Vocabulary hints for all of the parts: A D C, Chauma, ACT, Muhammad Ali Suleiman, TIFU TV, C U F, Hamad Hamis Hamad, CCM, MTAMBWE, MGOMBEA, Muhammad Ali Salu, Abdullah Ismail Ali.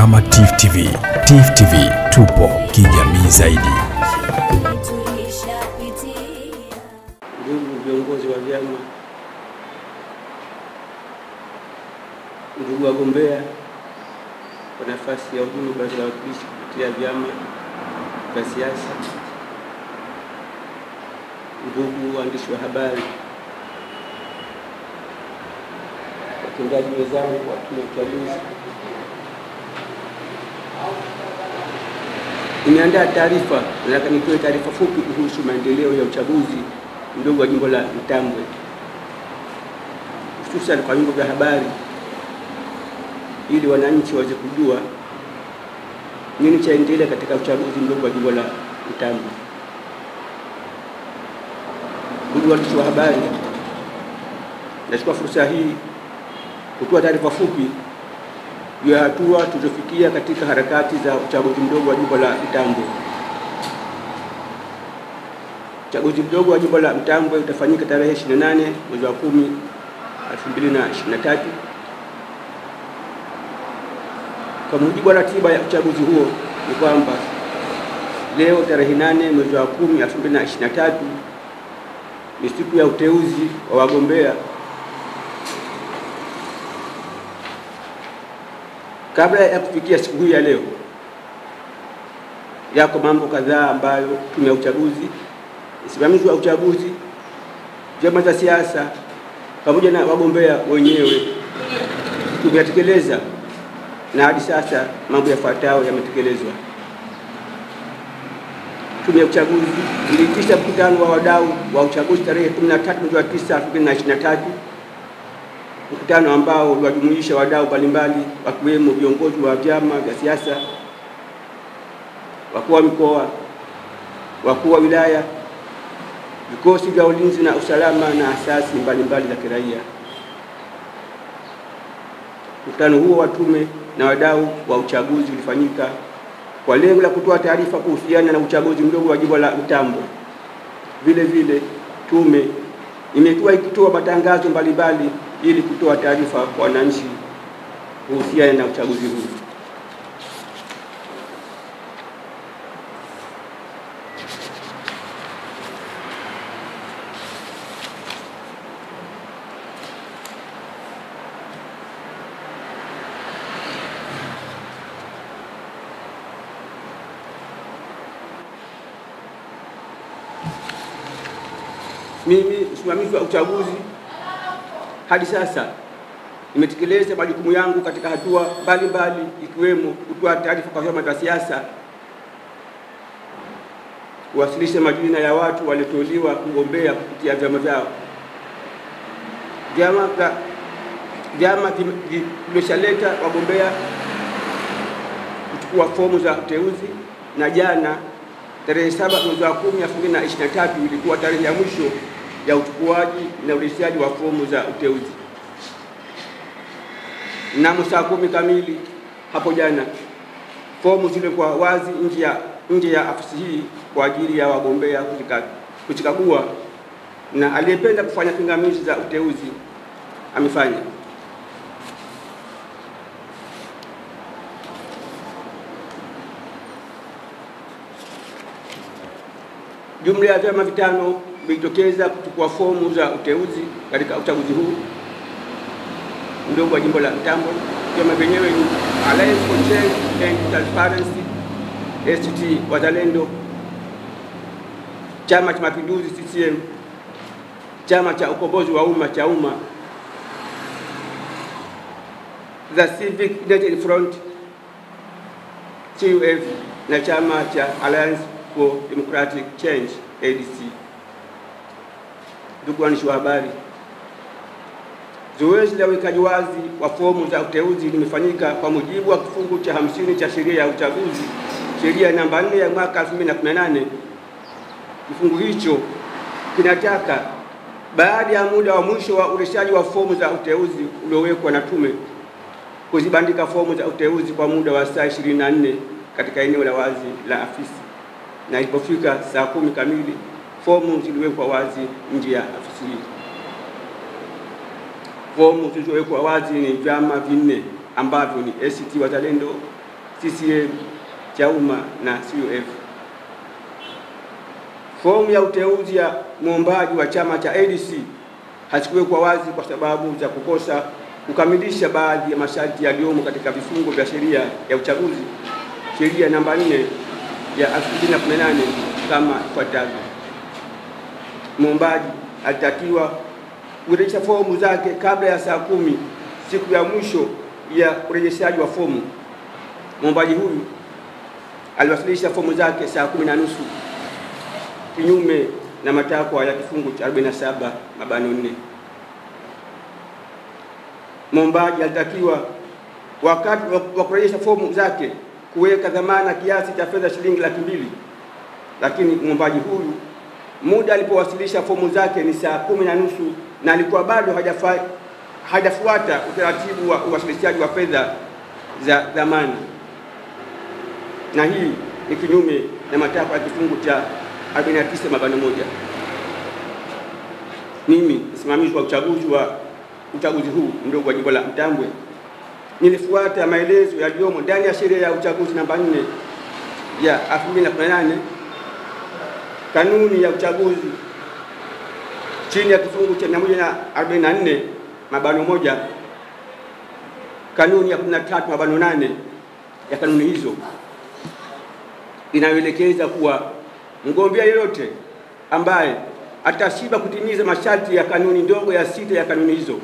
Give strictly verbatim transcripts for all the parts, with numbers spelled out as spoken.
kama T I F U T V. T I F U T V, tupo kijamii zaidi. Ndugu viongozi wa vyama, ndugu wagombea kwa nafasi ya ujumbe wa wawakilishi kupitia vyama vya siasa, ndugu waandishi wa habari, watendaji wenzangu wa tume ya uchaguzi, nimeandaa taarifa. Nataka nitoe taarifa fupi kuhusu maendeleo ya uchaguzi mdogo wa jimbo la Mtambwe, hususan kwa vyombo vya habari, ili wananchi waweze kujua nini chaendelea katika uchaguzi mdogo wa jimbo la Mtambwe. Ndugu waandishi wa habari, nachukua fursa hii kutoa taarifa fupi ya hatua tulizofikia katika harakati za uchaguzi mdogo wa jimbo la Mtambwe. Uchaguzi mdogo wa jimbo la Mtambwe utafanyika tarehe ishirini na nane mwezi wa kumi elfu mbili na ishirini na tatu. Kwa mujibu wa ratiba ya uchaguzi huo, ni kwamba leo tarehe nane mwezi wa kumi elfu mbili na ishirini na tatu ni siku ya uteuzi wa wagombea. Kabla ya kufikia siku hii ya leo, yako mambo kadhaa ambayo tume ya uchaguzi, usimamizi wa uchaguzi, vyama vya siasa pamoja na wagombea wenyewe tumetekeleza, na hadi sasa mambo yafuatayo yametekelezwa. Tume ya uchaguzi iliitisha mkutano wa wadau wa uchaguzi tarehe kumi na tatu mwezi wa tisa elfu mbili na ishirini na tatu, mkutano ambao uliwajumuisha wadau mbalimbali wakiwemo viongozi wa vyama vya siasa, wakuu wa mikoa, wakuu wa wilaya, vikosi vya ulinzi na usalama na asasi mbalimbali za kiraia. Mkutano huo wa tume na wadau wa uchaguzi ulifanyika kwa lengo la kutoa taarifa kuhusiana na uchaguzi mdogo wa jimbo la Mtambwe. Vile vile tume imekuwa ikitoa matangazo mbalimbali ili kutoa taarifa kwa wananchi kuhusiana na uchaguzi huu. Mimi msimamizi wa uchaguzi hadi sasa nimetekeleza majukumu yangu katika hatua mbalimbali, ikiwemo kutoa taarifa kwa vyama vya siasa, kuwasilisha majina ya watu walioteuliwa kugombea kupitia vyama vyao. Vyama vya vyama vimeshaleta wagombea kuchukua fomu za uteuzi, na jana tarehe saba mwezi wa kumi elfu mbili na ishirini na tatu ilikuwa tarehe ya mwisho ya uchukuaji na ulishaji wa fomu za uteuzi. Na saa kumi kamili hapo jana, fomu zilikuwa wazi nje ya nje ya afisi hii kwa ajili ya wagombea kuchukua, na aliyependa kufanya pingamizi za uteuzi amefanya. Jumla ya vyama vitano vijitokeza kuchukua fomu za uteuzi katika uchaguzi huu mdogo wa jimbo la Mtambwe. Vyama vyenyewe ni Alliance for Change and Transparency, A C T Wazalendo, Chama cha Mapinduzi C C M, Chama cha Ukombozi wa Umma cha Umma, The Civic Unity Front C U F, na chama cha Alliance for Democratic Change A D C. Ndugu waandishi wa habari, zoezi la uwekaji wazi wa fomu za uteuzi limefanyika kwa mujibu wa kifungu cha hamsini cha sheria ya uchaguzi, sheria namba nne ya mwaka elfu mbili na kumi na nane. Kifungu hicho kinataka baada ya muda wa mwisho wa ureshaji wa fomu za uteuzi uliowekwa na tume, kuzibandika fomu za uteuzi kwa muda wa saa ishirini na nne katika eneo la wazi la afisi, na ilipofika saa kumi kamili fomu ziliwekwa wazi nje ya afisi hii. Fomu zilizowekwa wazi ni vyama vinne ambavyo ni A C T Wazalendo, C C M, Chauma na C U F. Fomu ya uteuzi ya mwombaji wa chama cha A D C hazikuwekwa wazi kwa sababu za kukosa kukamilisha baadhi ya masharti yaliyomo katika vifungu vya sheria ya uchaguzi, sheria namba nne ya elfu mbili na kumi na nane kama ifuatavyo. Mwombaji alitakiwa kurejesha fomu zake kabla ya saa kumi siku ya mwisho ya urejeshaji wa fomu. Mwombaji huyu aliwasilisha fomu zake saa kumi na nusu kinyume na matakwa ya kifungu cha arobaini na saba mabano nne. Mwombaji alitakiwa wakati wa kurejesha fomu zake kuweka dhamana kiasi cha fedha shilingi laki mbili, lakini mwombaji huyu muda alipowasilisha fomu zake ni saa kumi na nusu na alikuwa bado hajafa, hajafuata utaratibu wa uwasilishaji wa fedha za dhamana, na hii ni kinyume na matakwa ya kifungu cha arobaini na tisa mabano moja. Mimi msimamizi wa uchaguzi wa uchaguzi huu mdogo wa jimbo la Mtambwe nilifuata maelezo yaliyomo ndani ya sheria ya uchaguzi namba nne ya elfu mbili na kumi na nane, kanuni ya uchaguzi chini ya kifungu cha mia moja arobaini na nne mabano moja, kanuni ya kumi na tatu mabano nane ya kanuni hizo inayoelekeza kuwa mgombea yeyote ambaye atashiba kutimiza masharti ya kanuni ndogo ya sita ya kanuni hizo,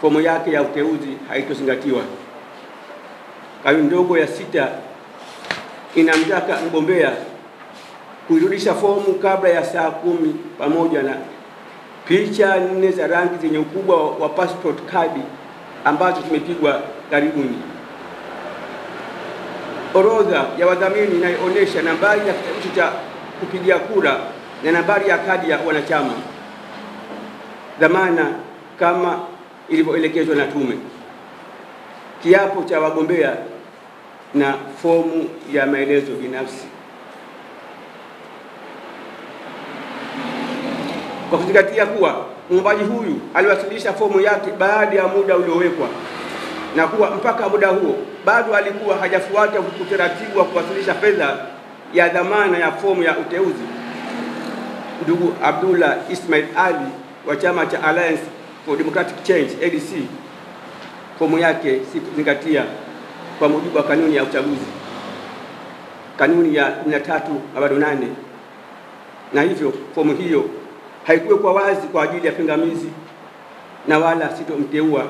fomu yake ya uteuzi haitozingatiwa. Kanuni ndogo ya sita inamtaka mgombea kuirudisha fomu kabla ya saa kumi pamoja na picha nne za rangi zenye ukubwa wa passport card ambazo zimepigwa karibuni, orodha ya wadhamini inayoonyesha nambari ya kitambulisho cha kupigia kura na nambari ya kadi ya wanachama, dhamana kama ilivyoelekezwa na tume, kiapo cha wagombea na fomu ya maelezo binafsi. Kwa kuzingatia kuwa mwombaji huyu aliwasilisha fomu yake baada ya muda uliowekwa na kuwa mpaka muda huo bado alikuwa hajafuata utaratibu wa kuwasilisha fedha ya dhamana ya fomu ya uteuzi, ndugu Abdullah Ismail Ali wa chama cha Alliance for Democratic Change A D C, fomu yake si kuzingatia kwa mujibu wa kanuni ya uchaguzi, kanuni ya kumi na tatu mabano nane, na hivyo fomu hiyo haikuwekwa wazi kwa ajili ya pingamizi na wala sitomteua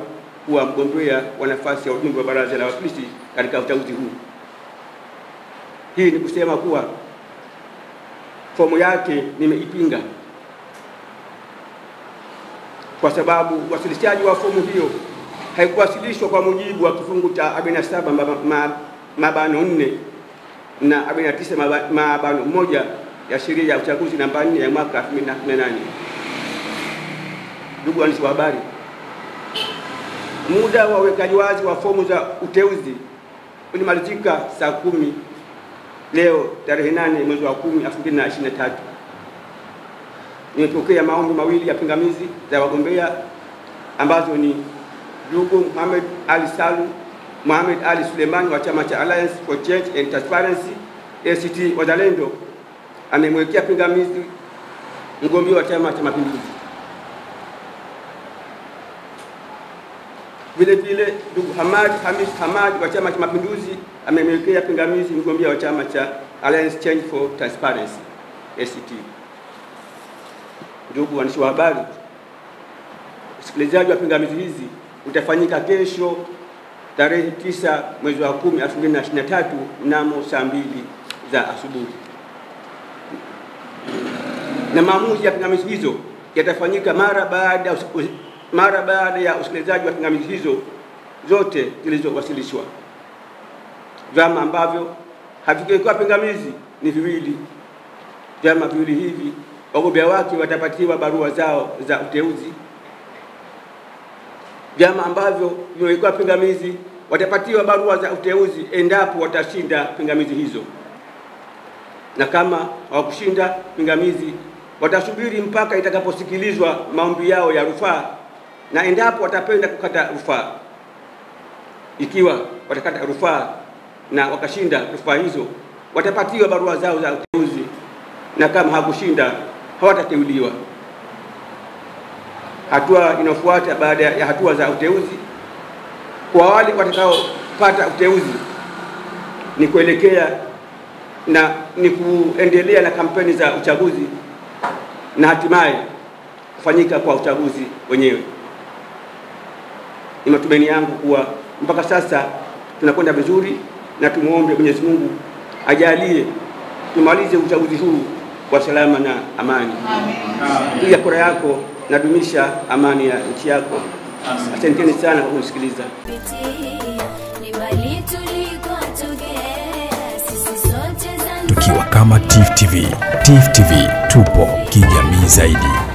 kuwa mgombea wa nafasi ya ujumbe wa Baraza la Wawakilishi katika uchaguzi huu. Hii ni kusema kuwa fomu yake nimeipinga kwa sababu wasilishaji wa fomu hiyo haikuwasilishwa kwa mujibu wa kifungu cha arobaini na saba mabano nne na arobaini na tisa mabano moja ya sheria ya uchaguzi namba nne ya mwaka elfu mbili na kumi na nane. Ndugu waandishi wa habari, muda wa uwekaji wazi wa fomu za uteuzi ulimalizika saa kumi leo tarehe nane mwezi wa kumi elfu mbili na ishirini na tatu. Nimepokea maombi mawili ya pingamizi za wagombea ambazo ni ndugu Muhammad Ali Salu, Muhammad Ali Suleiman wa chama cha Alliance for Change and Transparency A C T Wazalendo amemwekea pingamizi mgombea wa Chama cha Mapinduzi. Vile vile ndugu Hamad Hamis Hamad wa Chama cha Mapinduzi amemwekea pingamizi mgombea wa chama cha Alliance Change for Transparency A C T. Ndugu waandishi wa habari, usikilizaji wa pingamizi hizi utafanyika kesho tarehe tisa mwezi wa kumi elfu mbili na ishirini na tatu mnamo saa mbili za asubuhi, na maamuzi ya pingamizi hizo yatafanyika mara baada ya mara baada ya usikilizaji wa pingamizi hizo zote zilizowasilishwa. Vyama ambavyo havikuwekwa pingamizi ni viwili. Vyama viwili hivi wagombea wake watapatiwa barua zao za uteuzi. Vyama ambavyo vimewekwa pingamizi watapatiwa barua za uteuzi endapo watashinda pingamizi hizo, na kama hawakushinda pingamizi watasubiri mpaka itakaposikilizwa maombi yao ya rufaa, na endapo watapenda kukata rufaa, ikiwa watakata rufaa na wakashinda rufaa hizo, watapatiwa barua zao za uteuzi, na kama hakushinda hawatateuliwa. Hatua inafuata baada ya hatua za uteuzi kwa wale watakaopata uteuzi ni kuelekea na ni kuendelea na kampeni za uchaguzi na hatimaye kufanyika kwa uchaguzi wenyewe. Ni matumaini yangu kuwa mpaka sasa tunakwenda vizuri, na tumuombe Mwenyezi Mungu ajalie tumalize uchaguzi huu kwa salama na amani. Amen. Pia kura yako na dumisha amani ya nchi yako. Asanteni sana kwa kusikiliza. Tukiwa kama T I F U T V, T I F U T V tupo kijamii zaidi.